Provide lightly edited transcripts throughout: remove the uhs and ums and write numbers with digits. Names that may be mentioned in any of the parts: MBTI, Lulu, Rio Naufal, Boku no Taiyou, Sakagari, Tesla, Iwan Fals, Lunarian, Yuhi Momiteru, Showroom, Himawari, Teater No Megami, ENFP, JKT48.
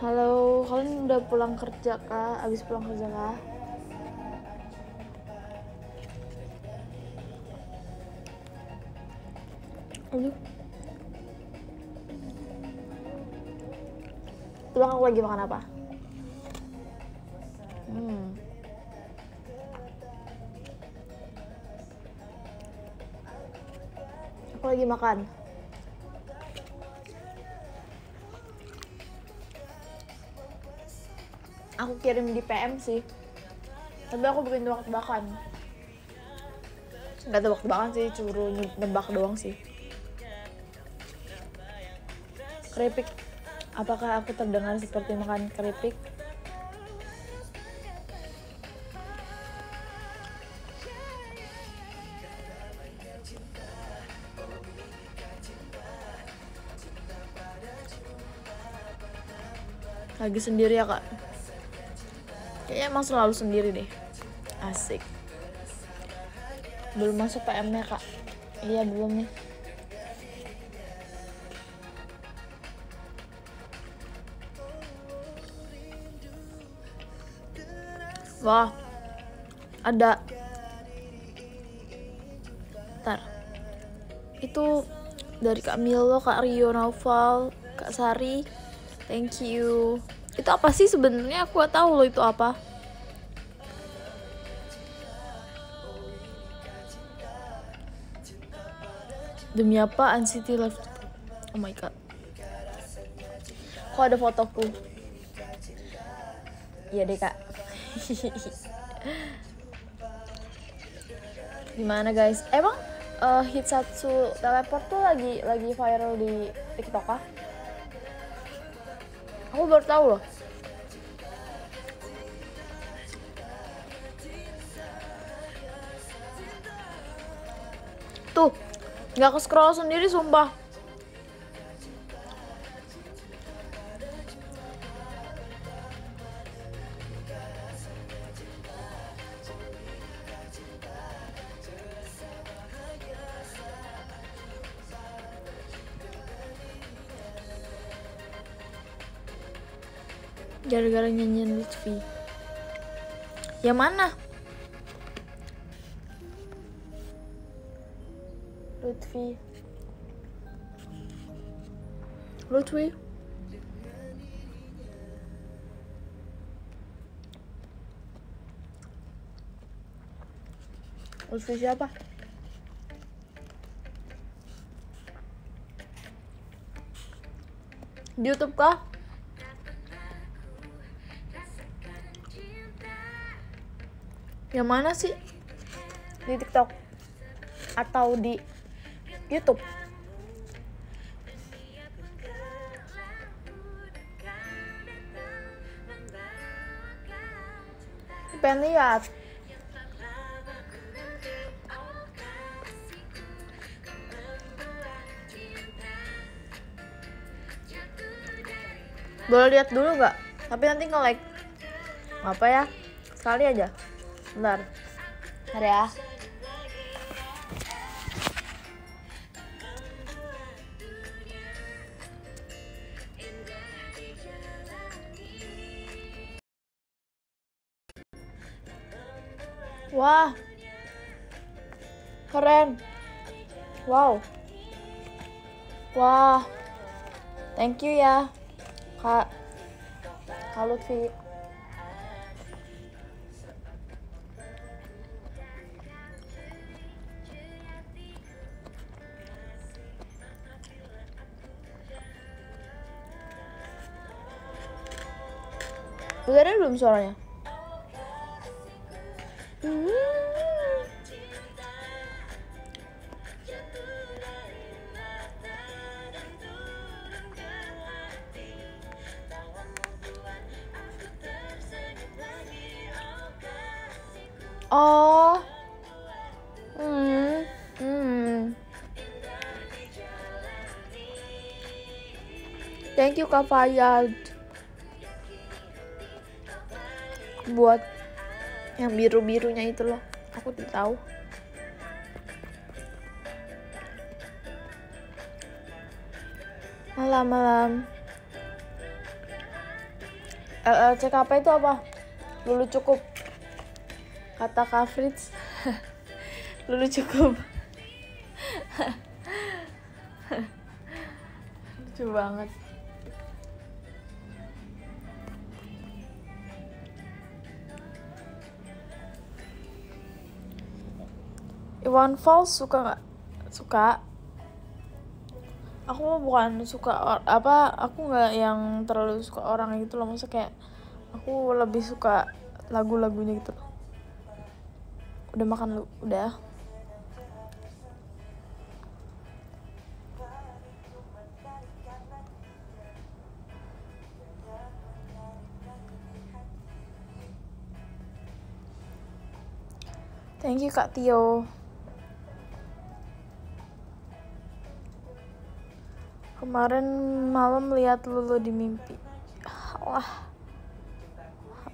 Halo, kalian udah pulang kerja kah? Abis pulang kerja kah? Aduh, tuang aku lagi makan apa? Aku lagi makan. Aku kirim di PM sih, tapi aku bikin tebak-tebakan. Nggak tebak-tebakan sih, curu nebak doang sih. Keripik, apakah aku terdengar seperti makan keripik? Lagi sendiri ya kak? Kayaknya emang selalu sendiri deh. Asik. Belum masuk PM-nya kak? Iya belum nih. Wah, ada. Ntar. Itu dari Kak Milo, Kak Rio Naufal, Kak Sari. Thank you. Itu apa sih sebenarnya? Aku gak tahu loh itu apa. Demi apa Anxiety Life? Oh my god. Kok ada fotoku? Iya deh kak. Gimana guys, emang Hitsatsu teleport tuh lagi viral di TikTok kah? Aku baru tahu loh. Tuh, nggak ke scroll sendiri sumpah. Gara-gara nyanyian Lutfi. Yang mana? Lutfi. Lutfi. Lutfi siapa? Di YouTube kah? Yang mana sih? Di TikTok atau di YouTube? Pengen lihat. Boleh lihat dulu nggak? Tapi nanti nge-like. Apa ya? Sekali aja. Bentar, bentar ya. Wah, keren. Wow. Wah, thank you ya Kak Lutfi. Udah ada belum suaranya? Oh. Thank you Kak Fayyad buat yang biru-birunya itu loh, aku tidak tahu. Malam-malam. LLCKP itu apa? Lulu cukup. Kata Kak Fritz. Lulu cukup. Lucu banget. Iwan Fals suka nggak? Suka. Aku bukan suka apa, aku nggak yang terlalu suka orang gitu loh, maksudnya kayak aku lebih suka lagu-lagunya gitu. Udah makan lu? Udah. Thank you Kak Tio. Kemarin malam lihat Lulu di mimpi. Allah.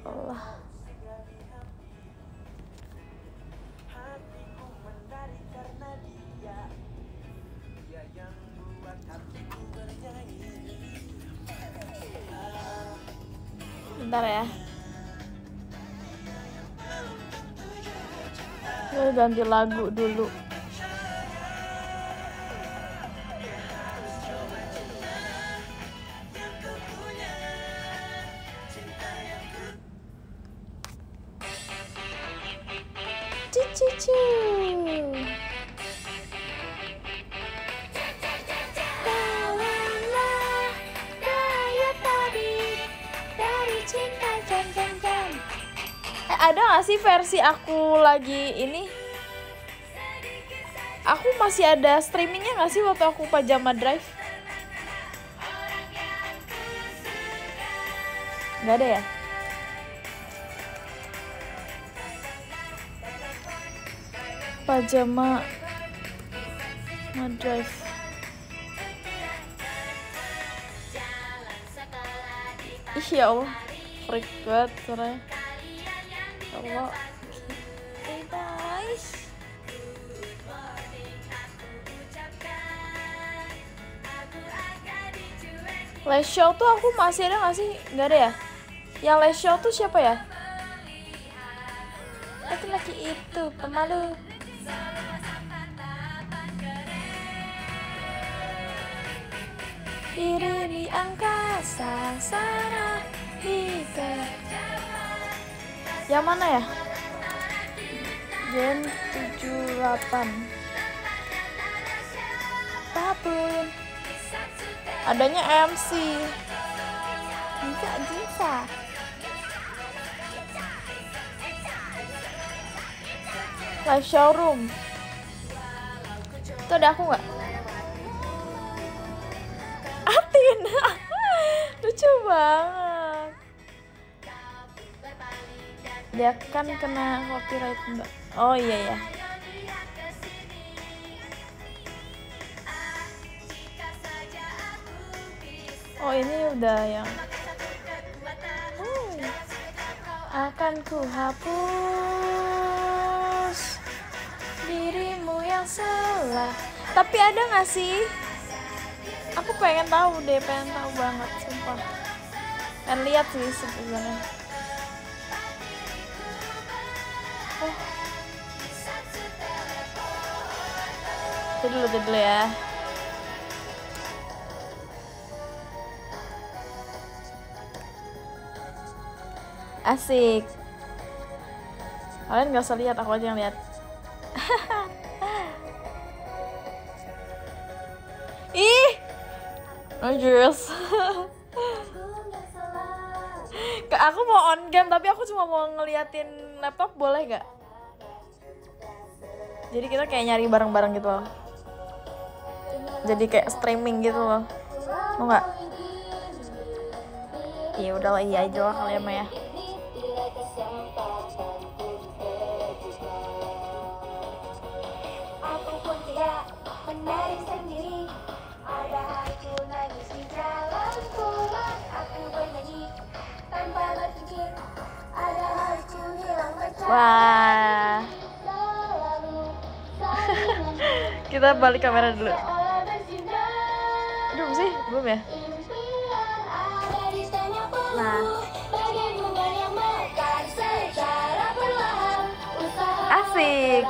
Allah. Bentar ya. Saya ganti lagu dulu. Ada nggak sih versi aku lagi ini? Aku masih ada streamingnya nggak sih waktu aku Pajama Drive? Nggak ada ya? Pajama Drive. Ih ya Allah, freak banget caranya. Allah. Hey guys. Les Show tuh aku masih ada gak sih? Gak ada ya? Yang Les Show tuh siapa ya? Laki-laki itu pemalu. Diri di angkasa sana hingga. Yang mana ya? Gen 78. Babun. Adanya MC. Enggak bisa. Live Showroom. Itu ada aku nggak? Athena. Lucu banget. Dia kan kena copyright mbak. Oh iya ya. Oh ini udah yang akan ku hapus dirimu yang salah. Tapi ada nggak sih? Aku pengen tahu deh, pengen tahu banget sumpah. Dan lihat sih sebenarnya. Dulu ya. Asik. Kalian gak usah lihat, aku aja yang lihat. Ih. Anjers. Aku mau on game tapi aku cuma mau ngeliatin laptop, boleh gak? Jadi kita kayak nyari bareng-bareng gitu loh. Jadi kayak streaming gitu loh. Mau nggak? Ya udahlah, iya aja lah kalian mah ya. Aku pun tidak menari sendiri. Ada aku nangis di jalan pulang. Aku bernyanyi tanpa berpikir. Ada aku hilang percaya. Wah. Kita balik kamera dulu. Belum sih? Belum ya? Nah. asik.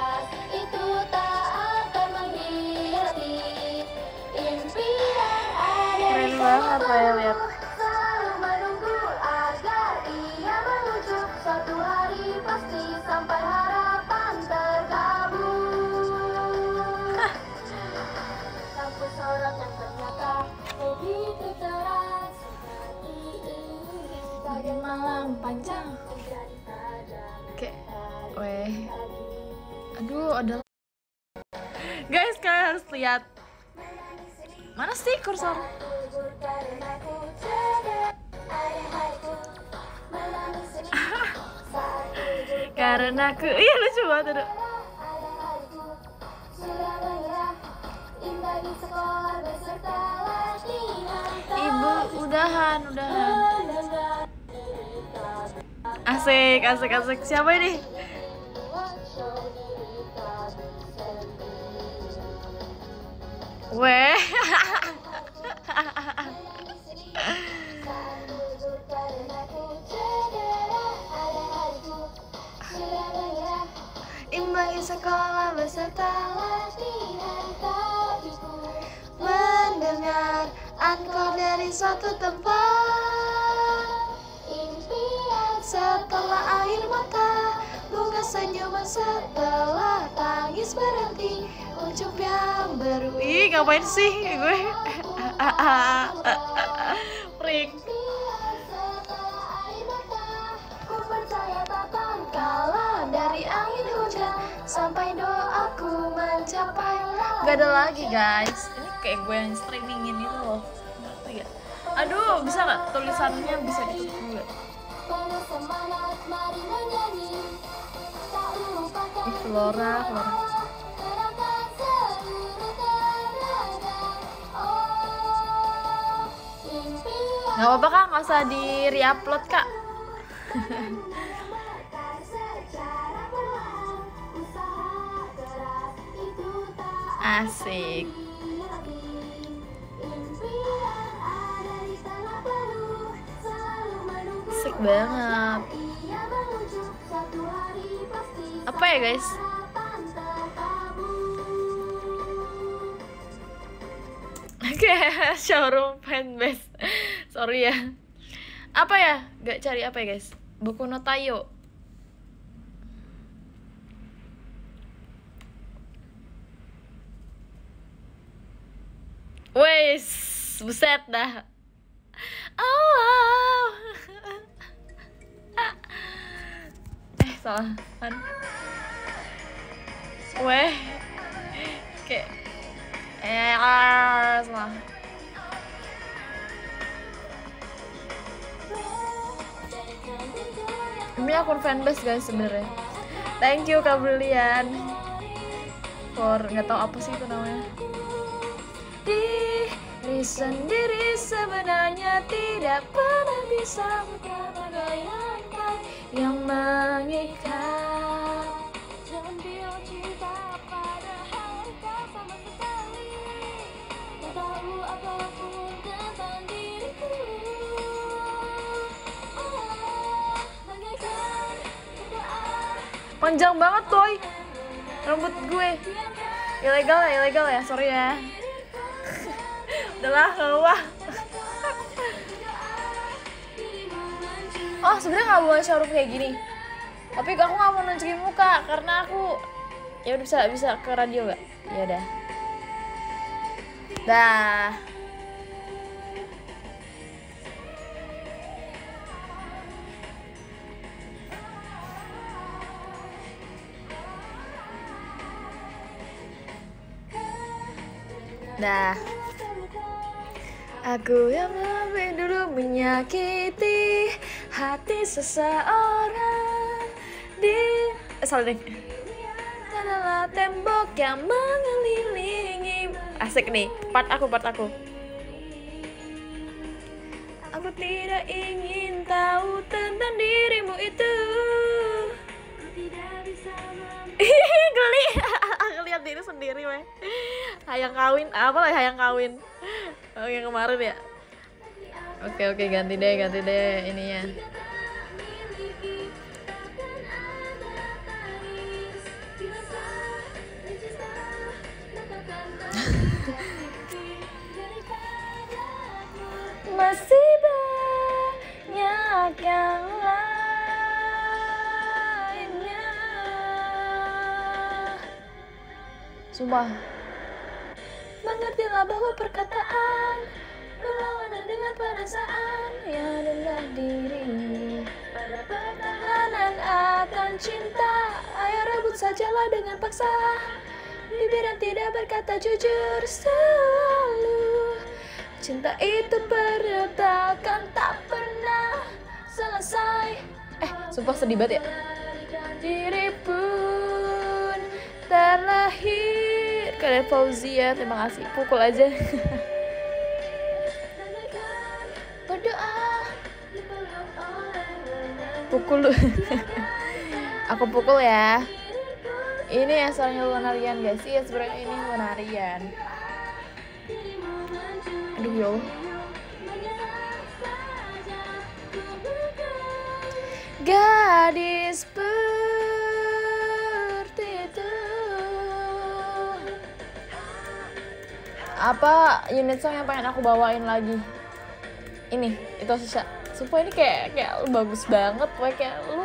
Keren banget saya lihat. Malam panjang. Oke, weh. Aduh, ada. Guys, kalian harus lihat. Mana sih kursor? Karena aku, iya lucu banget aduh. Ibu, udahan. Asik, asik, asik. Siapa ini? Weh. Imbangi sekolah beserta latihan tabiku, mendengar angkor dari suatu tempat. Setelah air mata, bunga senyuman setelah tangis berhenti, ucup yang baru. Ih, ngapain sih gue? Prik. Setelah air mata, ku percaya takkan kalah dari angin hujan sampai doaku mencapai langit. Gak ada lagi guys, ini kayak gue yang streamingin itu loh. Ngerti gak? Aduh, bisa gak tulisannya bisa ditutup juga? Semangat, mari menyanyi. Flora. Gak apa-apa kak, gak usah di-reupload kak. Asik. Asik banget. Apa ya guys? Oke, showroom fanbase. Sorry ya. Apa ya? Gak cari apa ya guys? Boku no Taiyou. Wes, buset dah. Oh. Salah kan? Weh, kayak salah. Ini akun fanbase guys sebenarnya. Thank you Kak Brilian for nggak tahu apa sih itu namanya. Diri sendiri sebenarnya tidak pernah bisa menggambarkan yang mengikat. Jangan bilang cinta pada hal tak sama sekali. Tak tahu apapun tentang diriku. Oh, mengikat cintaan. Panjang banget toy rambut gue. Ilegal ya, sorry ya. Udahlah, wah. Oh sebenarnya nggak buat showroom kayak gini, tapi aku nggak mau nunjukin muka karena aku ya udah bisa ke radio nggak? Ya udah, dah. Aku yang lebih dulu menyakiti hati seseorang di salah nih. Adalah tembok yang mengelilingi. Asik nih, part aku. Aku tidak ingin tahu tentang dirimu itu. Aku tidak bisa memilih. Geli, aku lihat diri sendiri weh. Hayang kawin, apalah hayang kawin. Oh yang kemarin ya. Oke, ganti deh ininya. masih banyak yang lainnya. Sumpah. Mengertilah bahwa perkataan berlawanan dengan perasaan yang rendah diri. Pada pertahanan akan cinta, ayo rebut sajalah dengan paksa. Bibir yang tidak berkata jujur selalu. Cinta itu berdebakan tak pernah selesai. Sumpah sedih banget ya. Diri pun terlahir. Kalian Fauzia, terima kasih. Pukul aja. Berdoa. Pukul. Aku pukul ya. Ini asalnya lunarian guys, sih ya sebenarnya ini lunarian. Aduh yo. Gadis seperti itu. Apa unit song yang pengen aku bawain lagi? Ini, itu sisa. Sumpah ini kayak lu bagus banget, kayak lu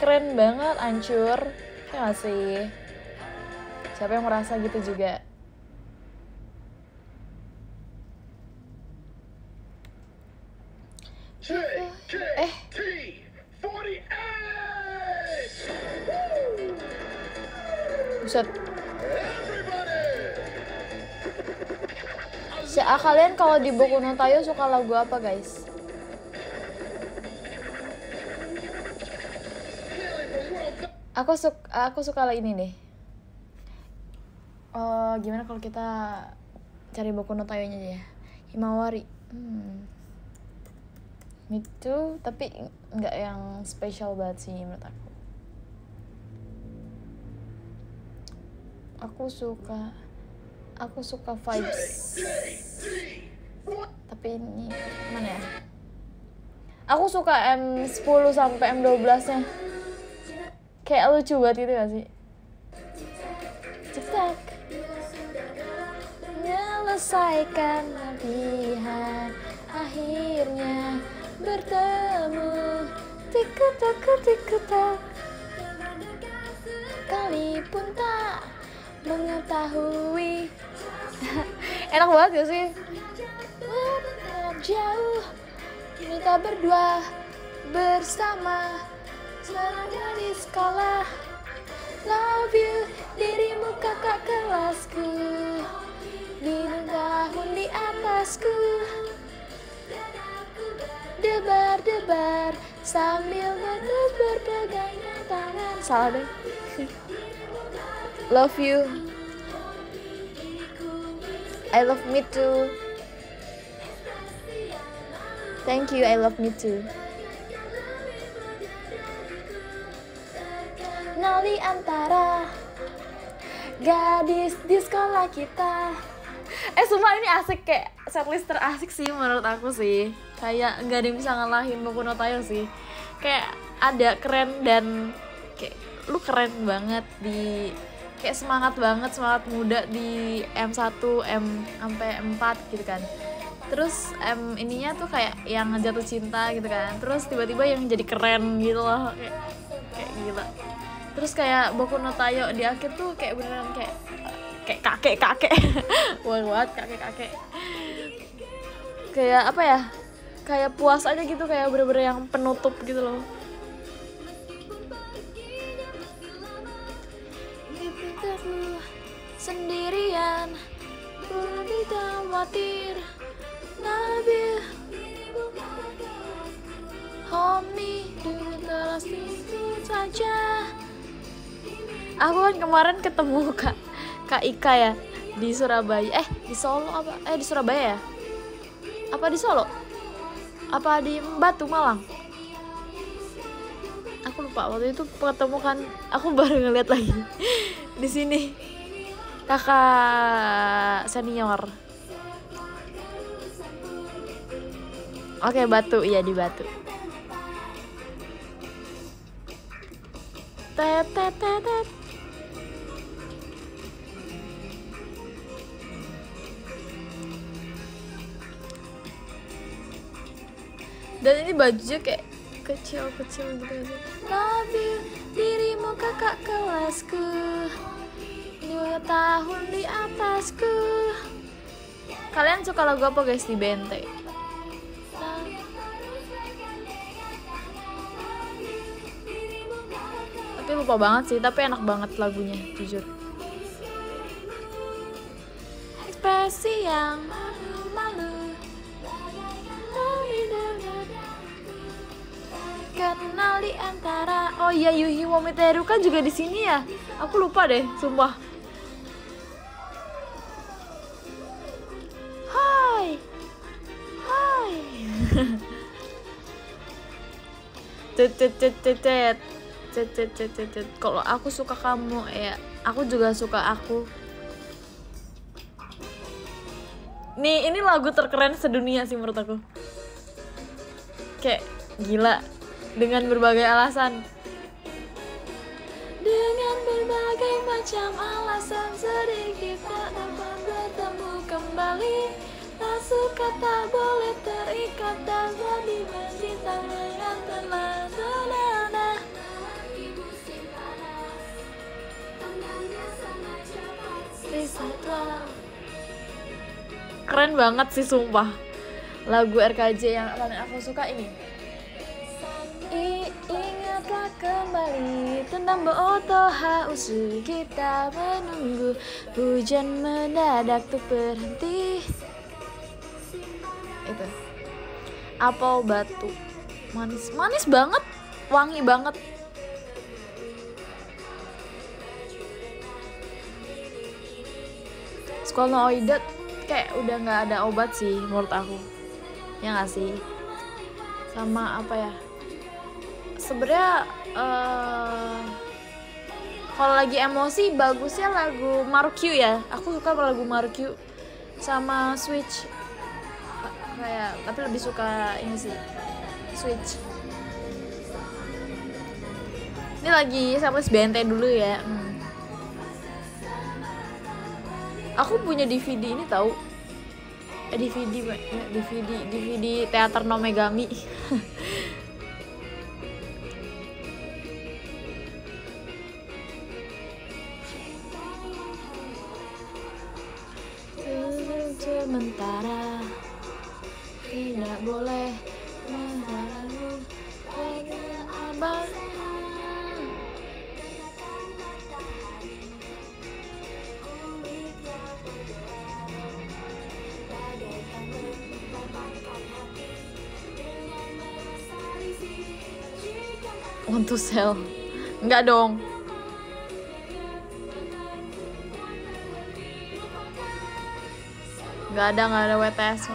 keren banget, ancur. Ya gak sih? Siapa yang merasa gitu juga? Buset. Kalian kalau di Boku no Taiyou suka lagu apa guys? Aku suka lah ini deh. Gimana kalau kita cari Boku no Taiyou-nya aja ya? Himawari. Itu tapi nggak yang spesial banget sih menurut aku. Aku suka vibes. Tapi ini mana ya? Aku suka M10 sampai M12-nya. Kayak lucu banget gitu gak sih? Cetak menyelesaikan pilihan, akhirnya bertemu. Tiketak kali pun tak mengetahui. Enak banget gak sih? Menetap jauh, kita berdua bersama. Serangga di sekolah, love you, dirimu kakak kelasku. Bintang tahun di atasku. Debar-debar, sambil terus berpegangan tangan. Salah deh. Love you, I love me too. Thank you, I love me too. Nali antara gadis di sekolah kita. Sumpah ini asik, kayak setlist terasik sih menurut aku sih. Kayak nggak ada yang bisa ngalahin Boku no Taiyou sih. Kayak ada keren dan kayak lu keren banget di kayak semangat muda di M1, M sampai M4 gitu kan. Terus ininya tuh kayak yang jatuh cinta gitu kan. Terus tiba-tiba yang jadi keren gitu loh, kayak gila. Terus kayak Boku no Taiyou di akhir tuh kayak beneran kayak kakek-kakek. Wah, kakek-kakek. Kayak apa ya? Kayak puas aja gitu, kayak bener-bener yang penutup gitu loh. Dipikirmu sendirian, berarti khawatir. Nabi Homi dengan terus itu saja. Aku kan kemarin ketemu Kak Ika ya di Surabaya. Di Solo apa? Di Surabaya ya? Apa di Solo? Apa di Batu Malang? Aku lupa, waktu itu ketemu kan. Aku baru ngeliat lagi di sini kakak senior. Oke, Batu, iya di Batu. Dan ini bajunya kayak kecil-kecil gitu aja. Love you, dirimu kakak kelasku, 2 tahun di atasku. Kalian suka lagu apa guys di BNT? Tapi lupa banget sih, tapi enak banget lagunya, jujur. Ekspresi yang malu-malu, kenal di antara. Oh iya, Yuhi Momiteru kan juga di sini ya. Aku lupa deh, sumpah. Hai. Hai. Kalau aku suka kamu ya, aku juga suka aku. Nih, ini lagu terkeren sedunia sih menurut aku. Kayak gila. Dengan berbagai alasan, dengan berbagai macam alasan, sedikit tak dapat bertemu kembali. Tak suka tak boleh terikat, tak jadi mencinta dengan teman terlena. Ibu simpanan, tangannya sangat cepat siswa. Keren banget sih sumpah. Lagu RKJ yang paling aku suka ini. Ingatlah kembali tentang booto haus, kita menunggu hujan mendadak tuh berhenti. Itu apel batu manis, manis banget, wangi banget. Skolnoidet kayak udah nggak ada obat sih menurut aku, ya nggak sih? Sama apa ya? Sebenarnya kalau lagi emosi bagusnya lagu Marukyu ya. Aku suka lagu Marukyu sama Switch kayak, tapi lebih suka ini sih, Switch. Ini lagi sama BNT dulu ya. Aku punya DVD ini tahu. DVD Teater No Megami. Sementara tidak boleh mengganggu abang. Want to sell? Enggak dong. Nggak ada WTS.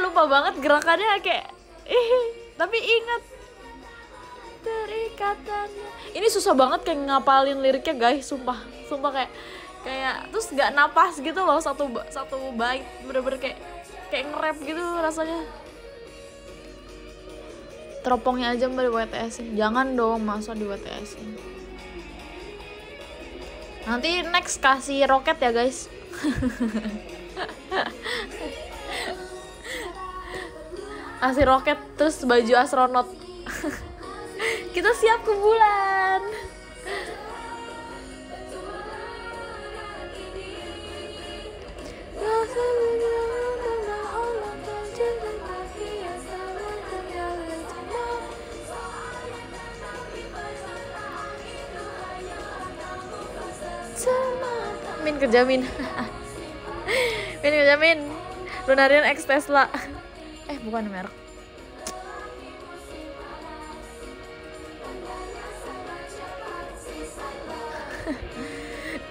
Lupa banget gerakannya kayak, tapi ingat terikatannya. Ini susah banget kayak ngapalin liriknya guys, sumpah kayak terus nggak napas gitu loh, satu bait bener-bener kayak nge-rap gitu rasanya. Teropongnya aja mbak di WTS-in. Jangan dong, masa di WTS-in. Nanti next kasih roket ya guys. Kasih roket terus baju astronot. Kita siap ke bulan. Min kejamin. Lunarian X Tesla. Bukan merek.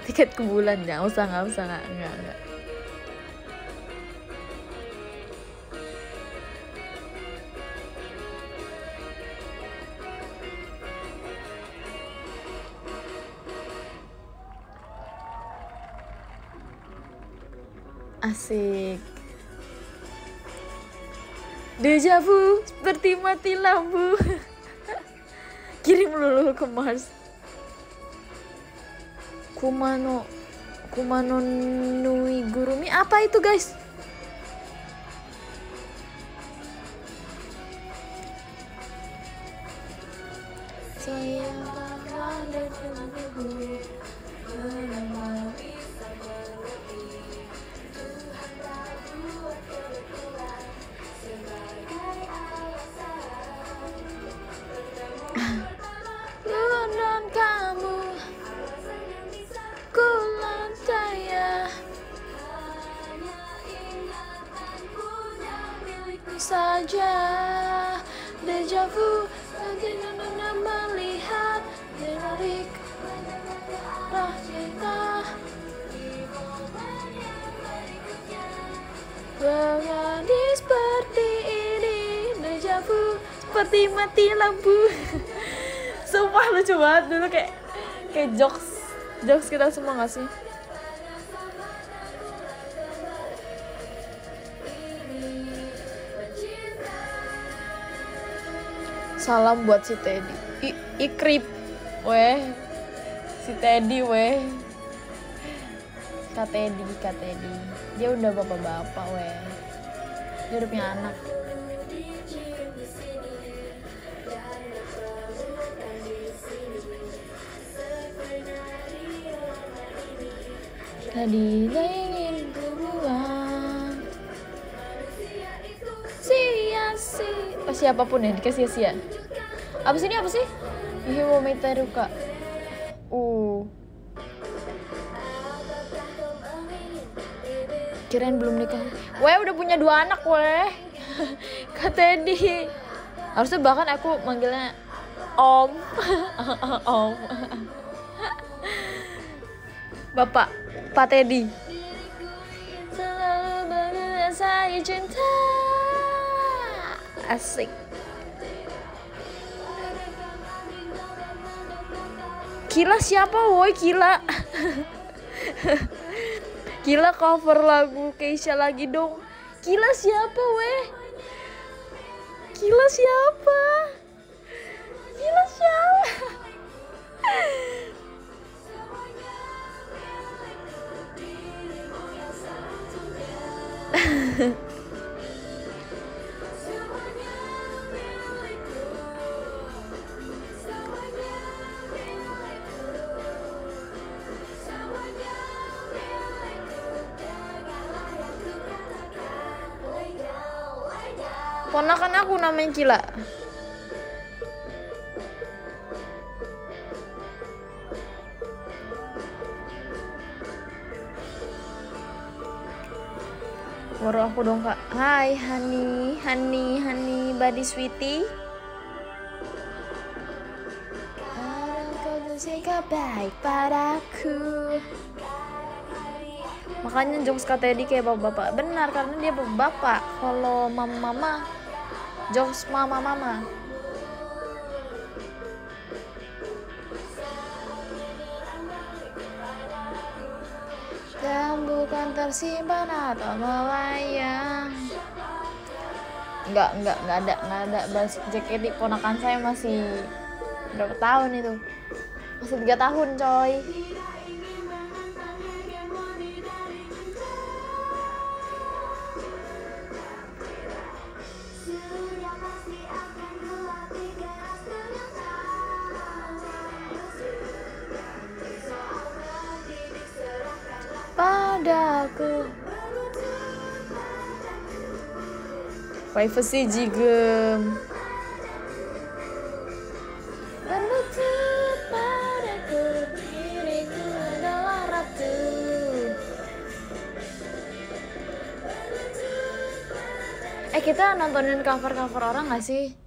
Tiket ke bulan enggak usah. Asik. Deja vu seperti mati lampu. Kirim Lulu ke Mars. Kumano Kuma no Nuigurumi. Apa itu, guys? Seperti mati lampu. Sumpah lucu banget dulu, kayak jokes kita semua gak sih? Salam buat si Teddy. Ikrip weh. Si Teddy weh. Kak Teddy. Dia udah bapak-bapak weh. Dia udah punya anak. Tadi ingin ku buang sia-sia. Oh, siapapun ya dikasih sia-sia. Abis ini apa sih? Himawari. Kirain belum nikah. Weh, udah punya 2 anak weh. Kak Teddy. Harusnya bahkan aku manggilnya Om. Om. Bapak. Pak Teddy. Selalu berada saya cinta. Asik. Gila siapa woi, gila. Gila cover lagu Keisha lagi dong. Gila siapa weh. Gila siapa. Ponakan aku namanya Kila. Baru aku dong kak. Hai honey buddy sweetie. Kau bersikap baik padaku. Makanya jokes Kak Teddy kayak bapak-bapak. Benar, karena dia bapak. Kalau mama-mama, jokes mama-mama. Dan bukan tersimpan atau melayang. Enggak ada bahas JKT. Ponakan saya masih berapa tahun itu? Masih 3 tahun coy. Padaku privacy jigem berlutut padaku, diriku adalah ratu. Kita nontonin cover-cover orang gak sih?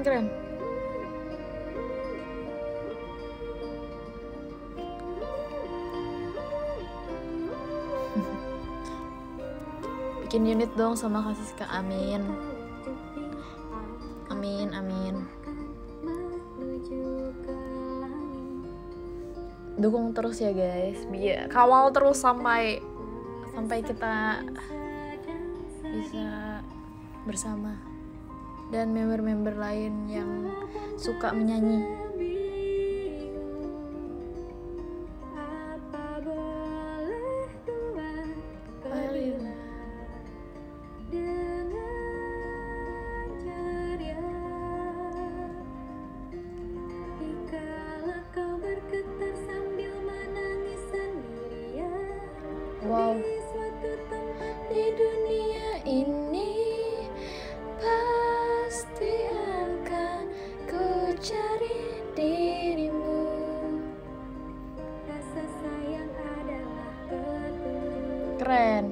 Keren. Bikin unit dong sama Kak Siska. Amin. Dukung terus ya guys. Biar kawal terus sampai kita bisa bersama, dan member-member lain yang suka menyanyi. Keren,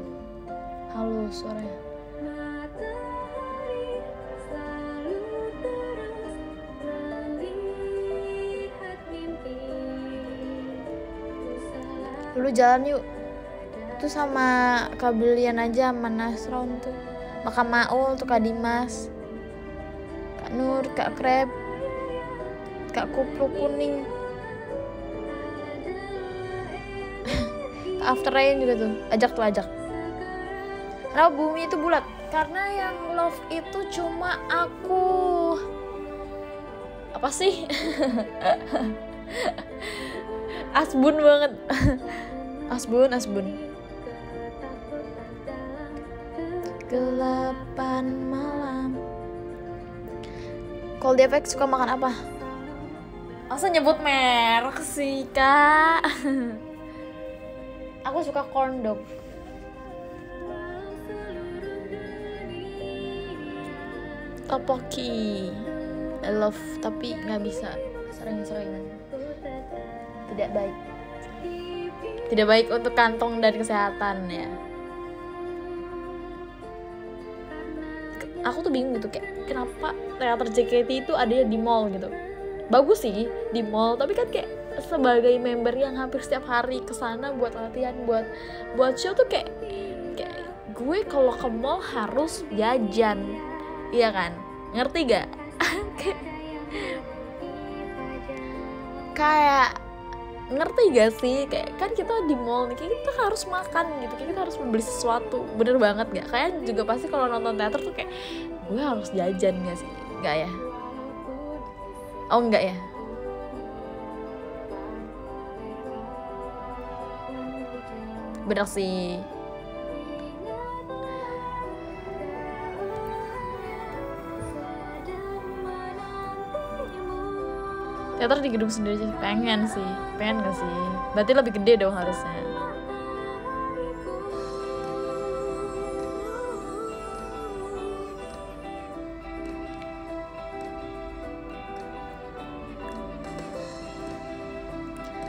halus suaranya. Matahari selalu terus melihat mimpi. Dulu jalan yuk, tuh sama Kabelian aja, sama Nasron tuh, Maka Maul tuh, Kak Dimas, Kak Nur, Kak Krep, Kak Kuplu Kuning, After Rain juga tuh, ajak. Karena bumi itu bulat. Karena yang love itu cuma aku. Apa sih? Asbun banget. Asbun. Gelapan malam. Kalau Defek suka makan apa? Masa nyebut merek sih, Kak? Aku suka corn dog. Topoki. I love, tapi nggak bisa sering-seringan. Tidak baik. Tidak baik untuk kantong dan kesehatan ya. Aku tuh bingung gitu, kayak kenapa teater JKT itu adanya di mall gitu. Bagus sih di mall, tapi kan kayak sebagai member yang hampir setiap hari kesana buat latihan, buat show tuh kayak gue kalau ke mall harus jajan, iya kan? Ngerti gak? Kayak ngerti gak sih? Kayak kan kita di mall nih, kayak kita harus makan gitu, kayak kita harus membeli sesuatu, bener banget gak? Kayak juga pasti kalau nonton teater tuh kayak gue harus jajan gak sih? Gak ya? Oh enggak ya? Bener sih. Teater di gedung sendiri aja. Pengen sih. Pengen gak sih? Berarti lebih gede dong harusnya.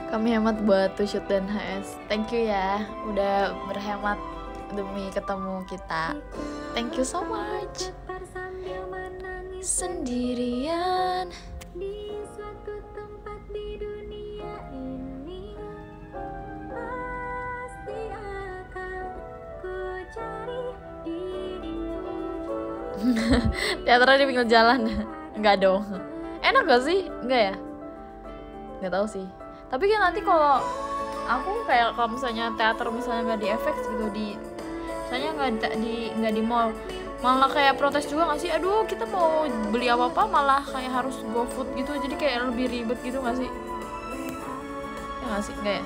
Kami hemat buat Tushut dan HS. Thank you ya, udah berhemat demi ketemu kita. Thank you so much. Sendirian di suatu tempat di dunia ini, pasti akan ku cari dirimu. Teaternya di pinggir jalan? Enggak dong. Enak gak sih? Enggak ya? Enggak tahu sih. Tapi kan nanti kalau aku kayak kalau misalnya teater misalnya nggak di FX gitu, di misalnya nggak di mall, malah kayak protes juga nggak sih? Aduh, kita mau beli apa malah kayak harus GoFood gitu, jadi kayak lebih ribet gitu nggak sih? Ya nggak sih, nggak ya?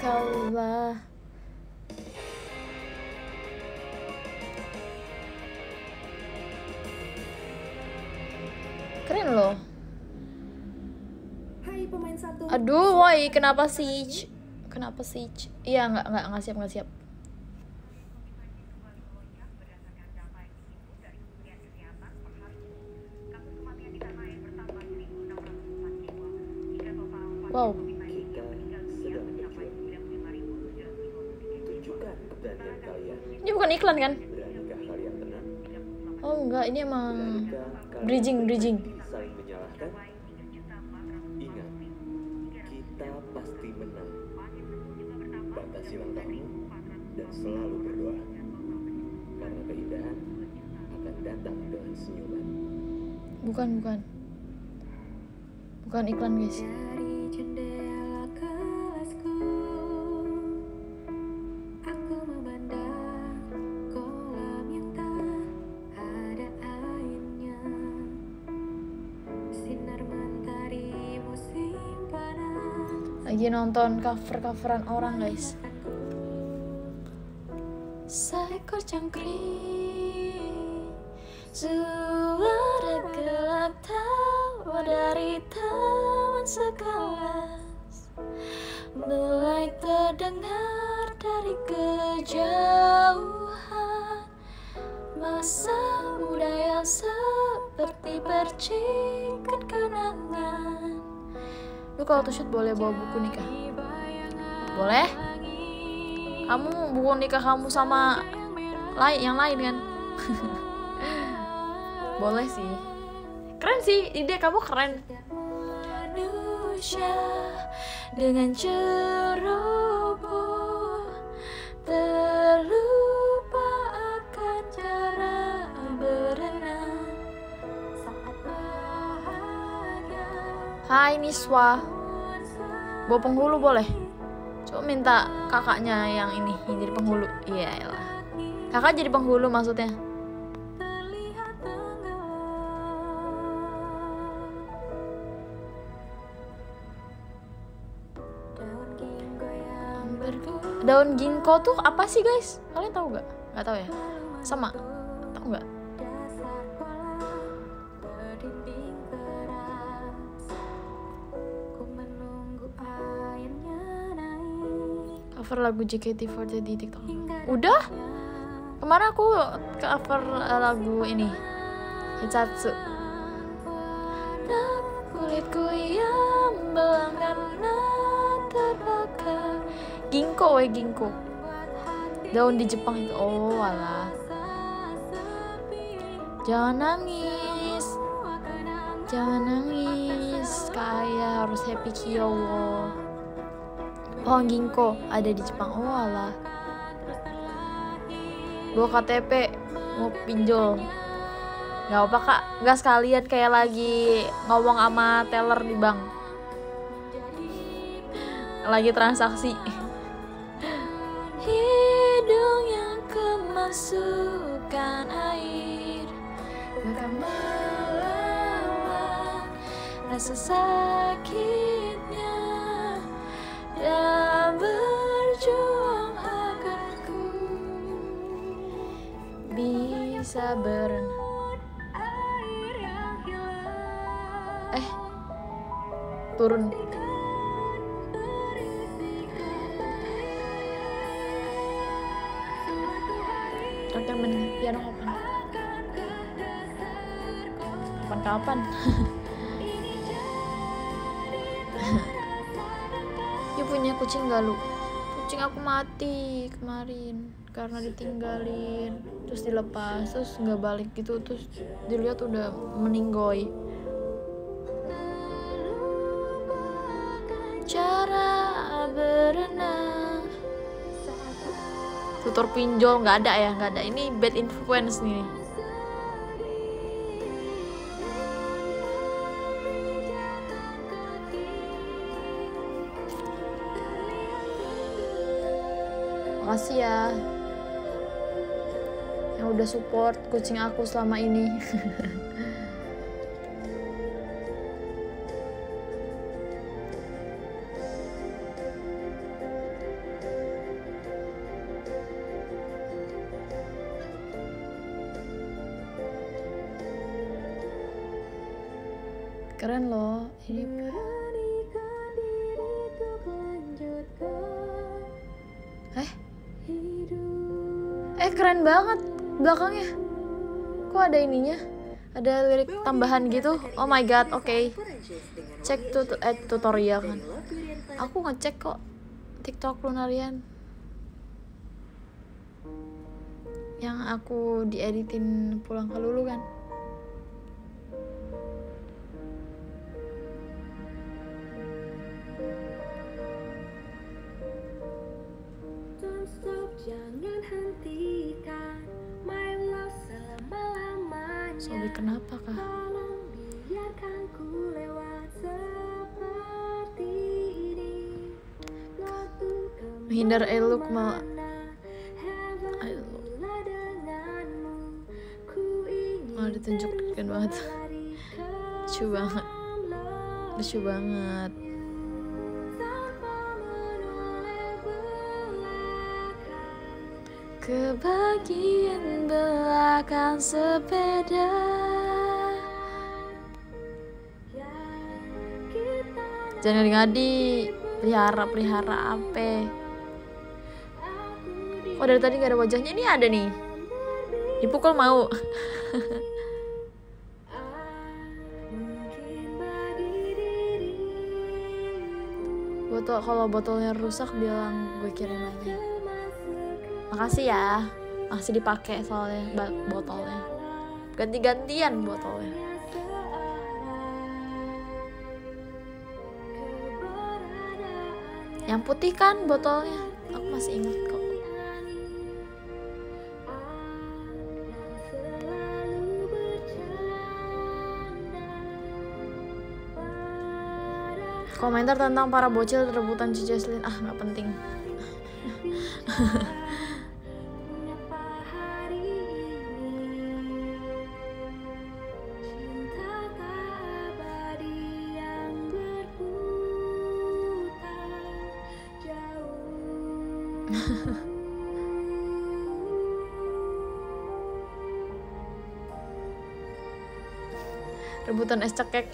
Kaulah keren loh. Hai pemain satu. Aduh, woi, kenapa sih? Iya, nggak siap. Wow. Ini bukan iklan kan? Oh enggak, ini emang bridging. Ingat, kita pasti menang. Batasi langkahmu dan selalu berdoa. Karena keindahan akan datang dengan senyuman. Bukan iklan guys. Lagi nonton coveran orang guys. Seekor cangkrik, suara gelap tawa dari tawan sekelas, mulai terdengar dari kejauhan. Masa muda yang seperti percikan kenangan. Lu kalau tuh shoot boleh bawa buku nikah? Boleh? Kamu buku nikah kamu sama yang lain kan? Boleh sih. Keren sih, ide kamu keren. Manusia dengan ceroboh terlupa akan cara berenang saat bahagia. Hai Niswa, bawa penghulu boleh? Coba minta kakaknya yang ini yang jadi penghulu. Iyalah, kakak jadi penghulu maksudnya. Daun ginkgo tuh apa sih guys? Kalian tahu gak? Gak tahu ya? Sama? Tahu gak? Cover lagu JKT48 di TikTok. Udah? Kemarin aku cover lagu ini Hitsatsu. Kulitku yang belang karena terbakar. Ginkgo, ginkgo. Daun di Jepang itu. Oh, alah. Jangan nangis. Jangan nangis. Kaya harus happy kyowo. Pohon ginkgo ada di Jepang. Oh alah. Bawa KTP mau pinjol. Gak apa kak, gak sekalian kayak lagi ngomong sama teller di bank. Lagi transaksi. Hidung yang kemasukan air, gak melawan rasa sakitnya. Dan berjuang agarku bisa berenang. Turun. Rock yang mendingan piano kapan? Kapan-kapan. Punya kucing gak lu? Kucing aku mati kemarin karena ditinggalin, terus dilepas, terus nggak balik gitu, terus dilihat udah meninggoy. Cara berenang. Tutor pinjol nggak ada ya, nggak ada. Ini bad influence nih. Makasih ya yang udah support kucing aku selama ini. Keren loh ini. Keren banget belakangnya. Kok ada ininya? Ada lirik tambahan gitu. Oh my god, oke. Okay. Cek tutorial kan. Aku ngecek kok TikTok Lunarian. Yang aku dieditin pulang ke Lulu kan. Jangan hentikan my love selama lama. Sobi, kenapa kah? Menghindar elok malah ditunjukkan banget. Lucu banget, lucu banget. Kebagian belakang sepeda jangan ngadi pelihara apa. Oh, dari tadi gak ada wajahnya, ini ada nih, dipukul mau. Botol, kalau botolnya rusak bilang gue kirim lagi. Makasih ya, masih dipakai soalnya botolnya. Ganti-gantian botolnya. Yang putih kan botolnya, aku masih ingat kok. Komentar tentang para bocil rebutan ciceslin, ah nggak penting. Rebutan es cekek.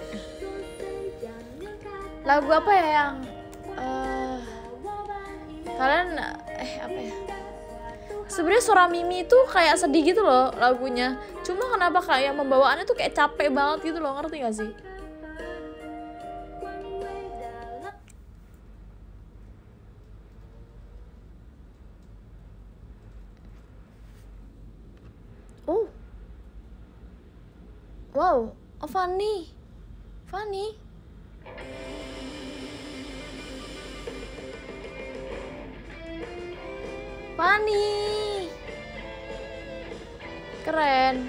Lagu apa ya yang kalian apa ya, sebenarnya suara Mimi itu kayak sedih gitu loh lagunya, cuma kenapa kayak membawaannya tuh kayak capek banget gitu loh, ngerti gak sih? Oh wow, oh, Fanny, Fanny. Fanny, keren.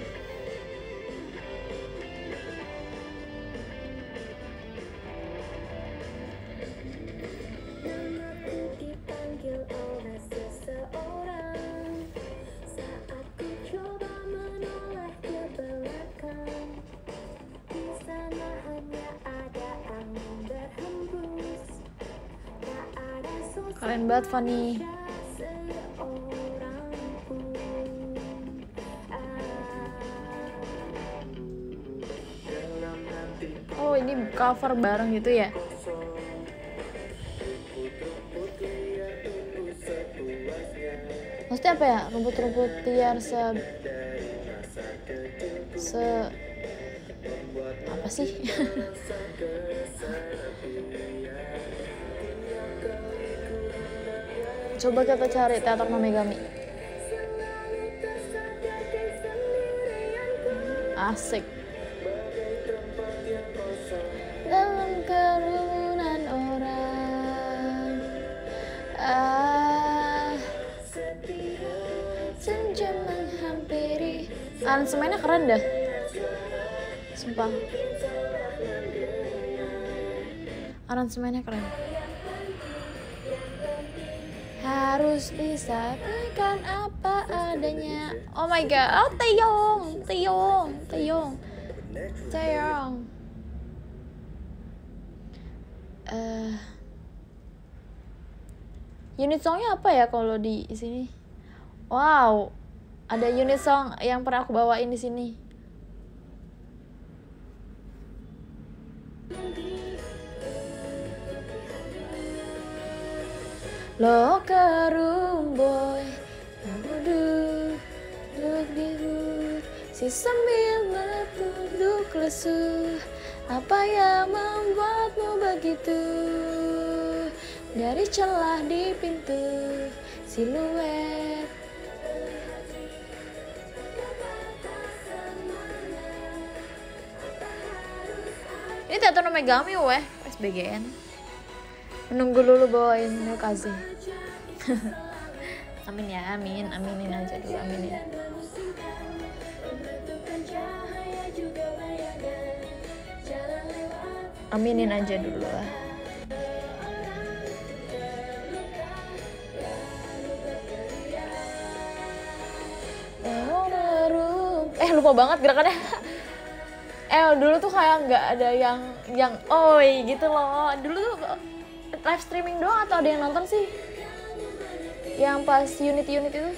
Keren banget Fanny. Cover bareng gitu ya. Maksudnya apa ya? Rumput-rumput liar apa sih? Coba kita cari Teater No Megami. Asik. Semuanya keren dah, sumpah. Aransemennya keren. Harus disampaikan apa adanya. Oh my god, oh Taeyong. Unit songnya apa ya kalau di sini? Wow. Ada unit song yang pernah aku bawain di sini. Locker room boy, duduk duduk di hood, si sambil menunduk lesu. Apa yang membuatmu begitu? Dari celah di pintu siluet. Ini Teater No Megami weh, SBGN. Menunggu Lulu bawain Yukaze. Amin ya, amin, aminin aja dulu, aminin. aminin aja dulu lah. Lupa banget gerakannya. Dulu tuh kayak nggak ada yang oi gitu loh. Dulu tuh live streaming doang atau ada yang nonton sih? Yang pas unit-unit itu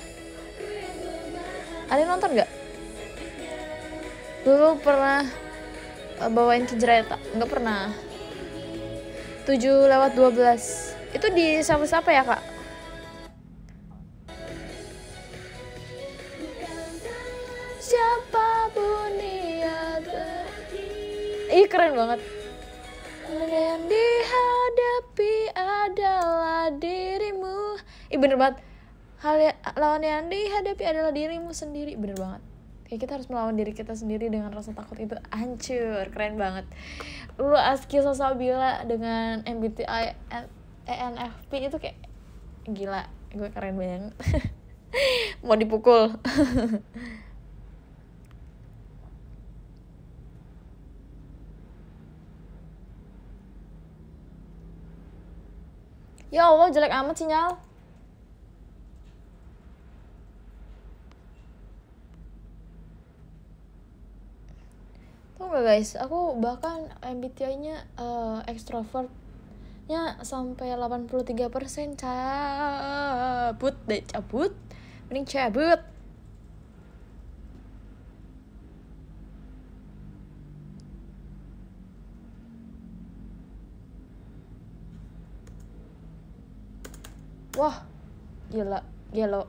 ada yang nonton nggak? Dulu pernah bawain kejereta? Nggak pernah. 7:12 itu di siapa-siapa ya kak? Siapapun dia keren banget. Yang dihadapi adalah dirimu. Bener banget. Lawan yang dihadapi adalah dirimu sendiri. Bener banget. Kayak kita harus melawan diri kita sendiri dengan rasa takut itu. Hancur, keren banget. Lu Aski Sosabila dengan MBTI ENFP itu kayak gila. Gue keren banget. Mau dipukul. Ya Allah, jelek amat sinyal. Tau gak guys, aku bahkan MBTI-nya extrovert-nya sampai 83%. Cabut deh, cabut. Mending cabut. Wah, gila, gelo.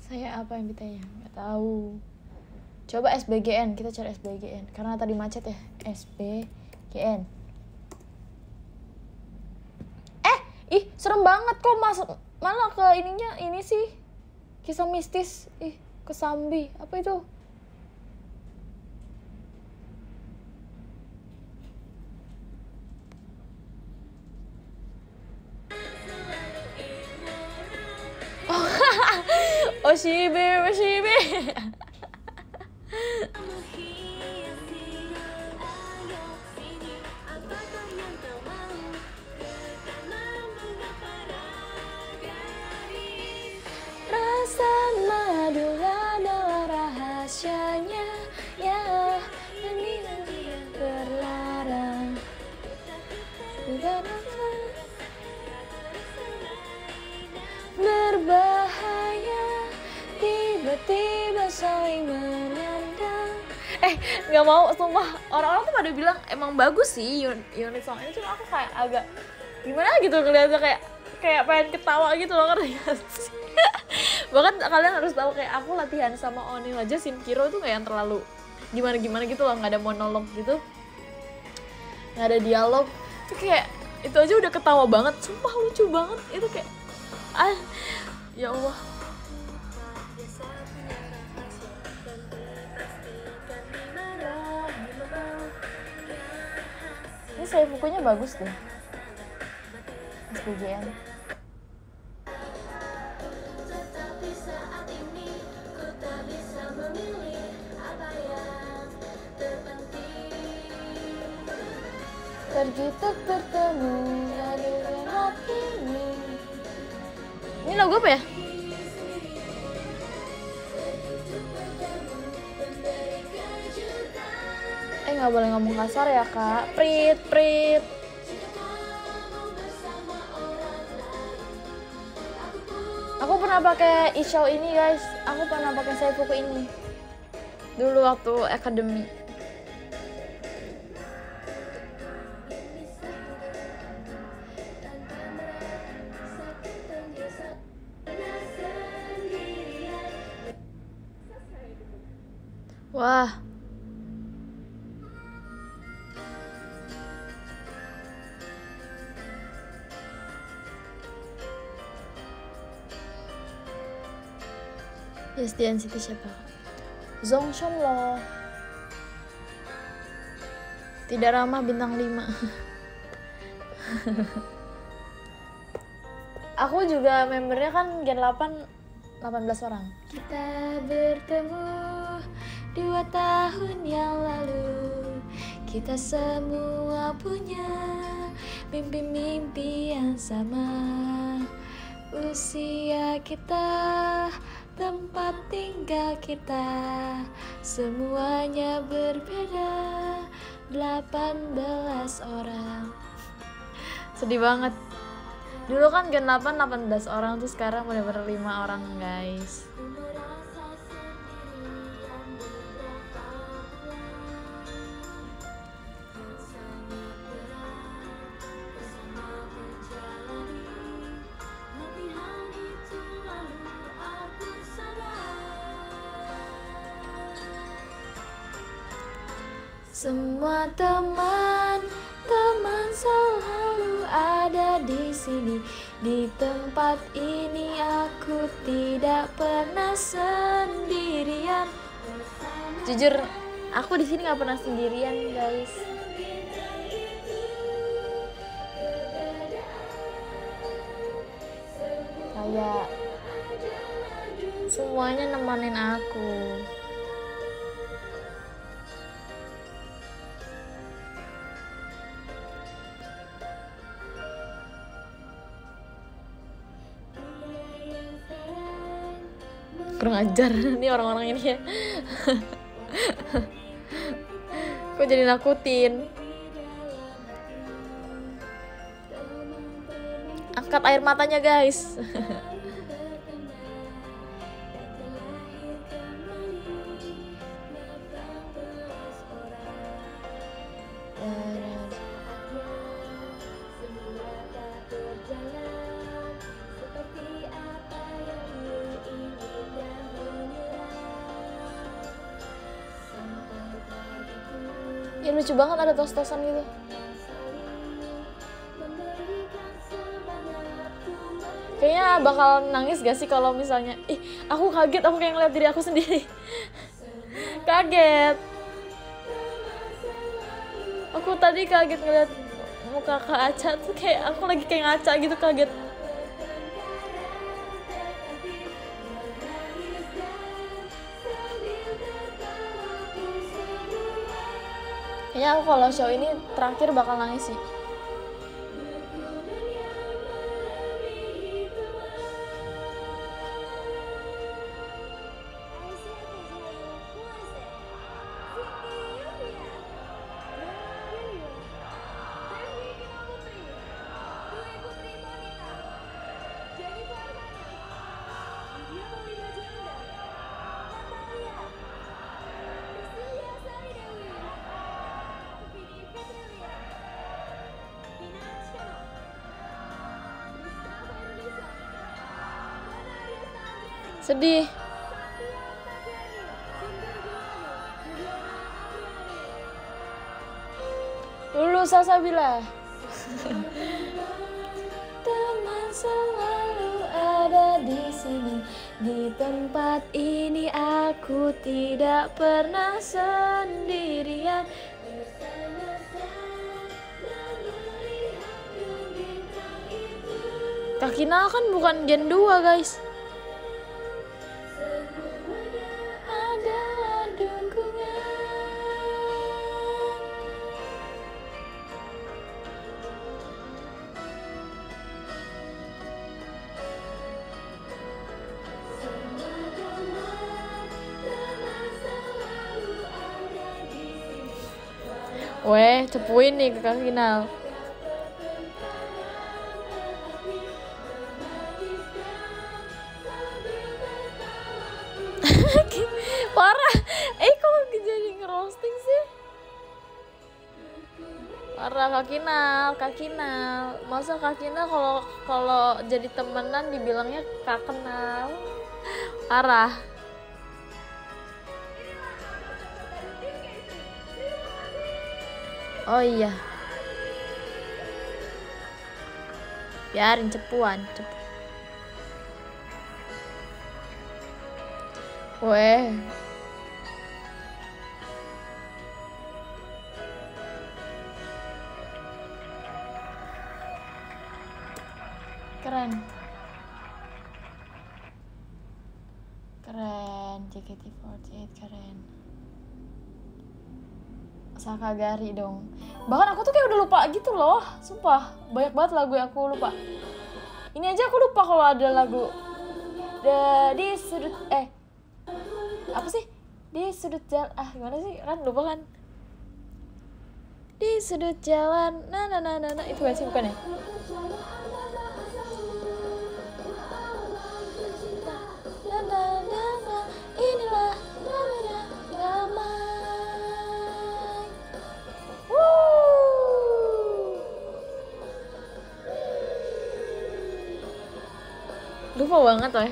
Saya apa yang ditanya? Gak tahu. Coba SBGN, kita cari SBGN. Karena tadi macet ya, SBGN. Ih, serem banget kok masuk malah ke ininya ini sih. Kisah mistis, kesambi, apa itu? Oh, Oshibe. Nggak mau, sumpah. Orang-orang tuh pada bilang emang bagus sih unit song ini, cuma aku kayak agak gimana gitu ngeliatnya, kayak pengen ketawa gitu loh karena bahkan kalian harus tahu kayak aku latihan sama Onil aja Shinkiro tuh nggak yang terlalu gimana gitu loh, nggak ada monolog gitu, nggak ada dialog tuh, kayak itu aja udah ketawa banget, sumpah lucu banget itu kayak ya Allah. Ini saya bukunya bagus deh. SBGN. Terjutuk bertemu dari hatimu. Ini lagu apa ya? Nggak boleh ngomong kasar ya kak. Prit aku pernah pakai isyaw ini guys, aku pernah pakai Seifuku ini dulu waktu akademi. Wah, SDN City siapa? Zong Shom Lo. Tidak ramah bintang 5. Aku juga membernya kan Gen 8, 18 orang. Kita bertemu 2 tahun yang lalu. Kita semua punya mimpi-mimpi yang sama. Usia kita, tempat tinggal kita, semuanya berbeda. 18 orang. Sedih banget. Dulu kan Gen 8 18 orang, tuh sekarang bener-bener 5 orang guys. Semua teman-teman selalu ada di sini. Di tempat ini aku tidak pernah sendirian. Jujur, aku di sini nggak pernah sendirian, guys. Kayak semuanya nemenin aku. Kurang ajar nih orang-orang ini ya. Kok jadi nakutin. Angkat air matanya guys. Ya lucu banget ada tos-tosan gitu. Kayaknya bakal nangis gak sih kalau misalnya, ih aku kaget, aku kayak ngeliat diri aku sendiri. Kaget. Aku tadi kaget ngeliat muka ke kaca tuh, kayak aku lagi kayak ngaca gitu, kaget. Kayaknya aku kalau show ini terakhir bakal nangis sih. Sedih. Lulu Salsabila. Teman selalu ada di sini. Di tempat ini aku tidak pernah sendirian. Kakina kan bukan Gen 2 guys. Weh, cepuin nih ke final. Parah. Kok jadi ngerosting sih? Parah Kak Kinal. Masa Kak Kinal kalau jadi temenan dibilangnya Kak Kenal. Parah. Oh iya, biarin cepuan. Weh, Keren. Keren, JKT48 keren. Sakagari dong. Bahkan aku tuh kayak udah lupa gitu loh, sumpah. Banyak banget lagu yang aku lupa. Ini aja aku lupa kalau ada lagu di sudut apa sih? Di sudut jalan, gimana sih? Kan lupa kan? Di sudut jalan, nah itu gak sih, bukan ya? Inilah namanya damai. Lupa banget loh,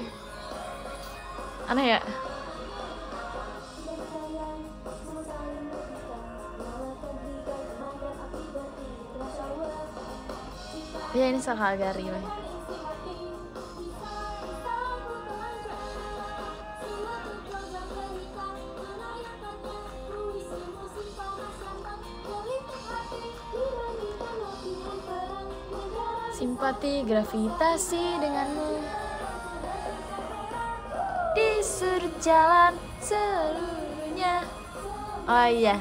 aneh ya? Ya ini Sakagari lah. Simpati gravitasi denganmu di sudut jalan seluruhnya. Oh iya.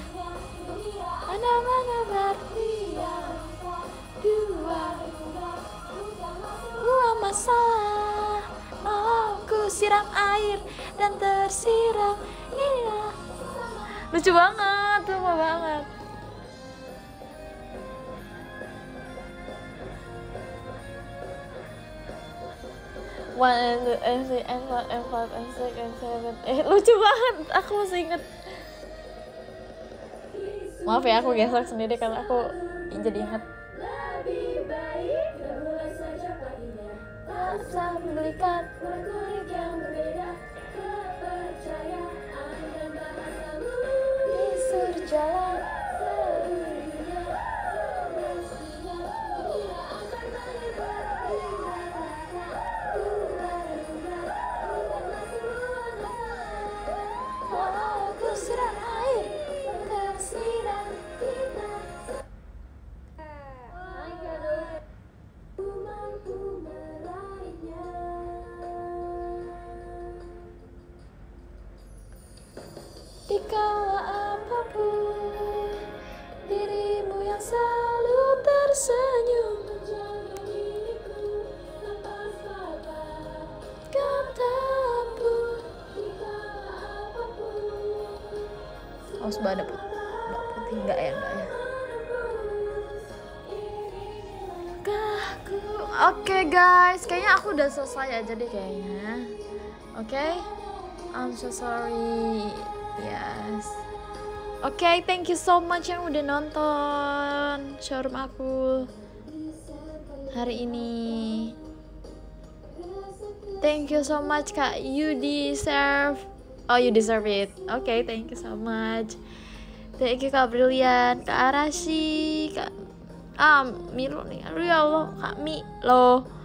Mana-mana berpihak dua. Masalah, oh ku siram air dan tersiram. Iya, lucu banget, lupa banget. Lucu banget, aku masih inget. Maaf ya, aku gesek sendiri karena aku jadi inget. Saya membelikan kulit yang berbeda, kepercayaan dan bahasamu di sudut jalan seluruhnya. Semestinya ia akan melibat bukanlah semua masalah. Walau ku siram air tersiram kita. Dikala apapun dirimu yang selalu tersenyum menjadi diriku lepas batas katamu. Dikala apapun harus badan putih enggak ya kaku. Oke guys, kayaknya aku udah selesai aja deh kayaknya. Oke. I'm so sorry. Yes. Oke, thank you so much yang udah nonton showroom aku hari ini. Thank you so much Kak, you deserve it. Oke, thank you so much. Thank you Kak Brilian, Kak Arashi, Kak Milo nih. Aduh ya Allah, Kak Milo.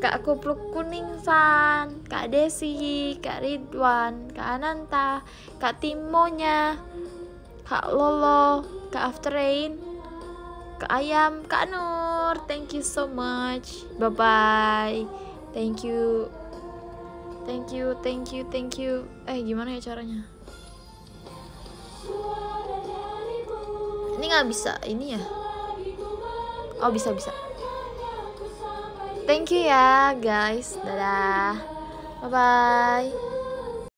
Kak Kupluk Kuningsan, Kak Desi, Kak Ridwan, Kak Ananta, Kak Timonya, Kak Lolo, Kak After Rain, Kak Ayam, Kak Nur. Thank you so much. Bye bye. Thank you. Thank you. Gimana ya caranya? Ini nggak bisa. Ini ya. Oh bisa. Thank you ya guys, dadah, bye bye.